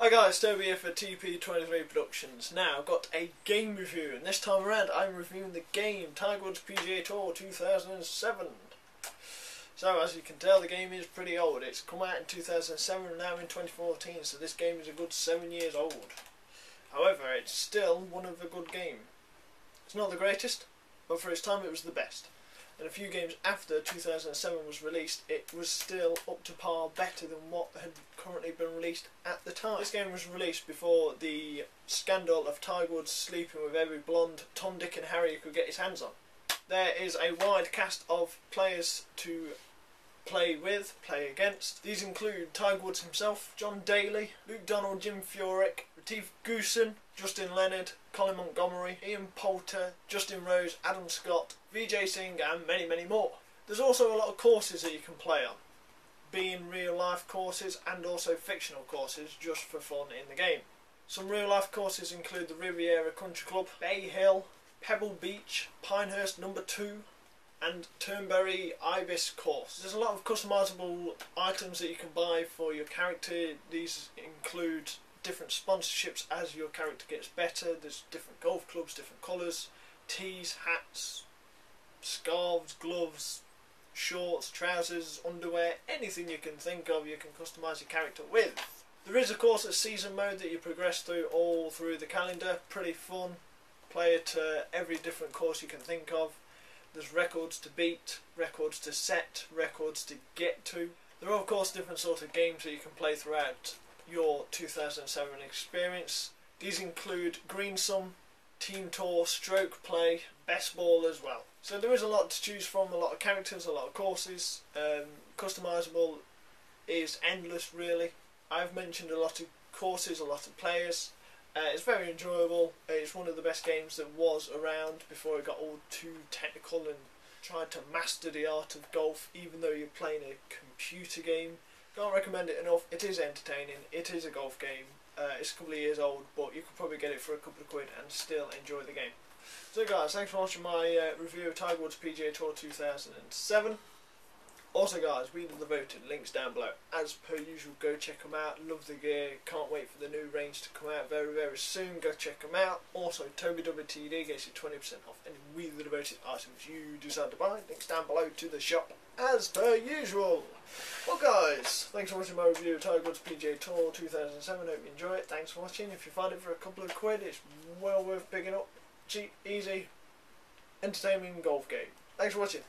Hi guys, Toby here for TP23 Productions. Now, I've got a game review, and this time around I'm reviewing the game, Tiger Woods PGA Tour 2007. So, as you can tell, the game is pretty old. It's come out in 2007 and now in 2014, so this game is a good 7 years old. However, it's still one of a good game. It's not the greatest, but for its time it was the best. And a few games after 2007 was released, it was still up to par, better than what had currently been released at the time. This game was released before the scandal of Tiger Woods sleeping with every blonde Tom, Dick and Harry could get his hands on. There is a wide cast of players to play with, play against. These include Tiger Woods himself, John Daly, Luke Donald, Jim Furyk, Retief Goosen, Justin Leonard, Colin Montgomerie, Ian Poulter, Justin Rose, Adam Scott, Vijay Singh and many, many more. There's also a lot of courses that you can play on, being real life courses and also fictional courses just for fun in the game. Some real life courses include the Riviera Country Club, Bay Hill, Pebble Beach, Pinehurst No. 2 and Turnberry Ibis course. There's a lot of customisable items that you can buy for your character. These include different sponsorships as your character gets better. There's different golf clubs, different colours, tees, hats, scarves, gloves, shorts, trousers, underwear, anything you can think of you can customise your character with. There is of course a season mode that you progress through all through the calendar. Pretty fun. Play it every different course you can think of. There's records to beat, records to set, records to get to. There are of course different sorts of games that you can play throughout your 2007 experience. These include greensome, team tour, stroke play, best ball as well. So there is a lot to choose from, a lot of characters, a lot of courses. Customisable is endless really. I've mentioned a lot of courses, a lot of players. It's very enjoyable. It's one of the best games that was around before it got all too technical and tried to master the art of golf even though you're playing a computer game. Can't recommend it enough. It is entertaining. It is a golf game. It's a couple of years old, but you could probably get it for a couple of quid and still enjoy the game. So guys, thanks for watching my review of Tiger Woods PGA Tour 2007. Also guys, We The Devoted, links down below. As per usual, go check them out. Love the gear. Can't wait for the new range to come out very, very soon. Go check them out. Also, TOBYWTD gets you 20% off any We The Devoted items you decide to buy. Links down below to the shop as per usual. Well guys, thanks for watching my review of Tiger Woods PGA Tour 2007. Hope you enjoy it. Thanks for watching. If you find it for a couple of quid, it's well worth picking up. Cheap, easy, entertaining golf game. Thanks for watching.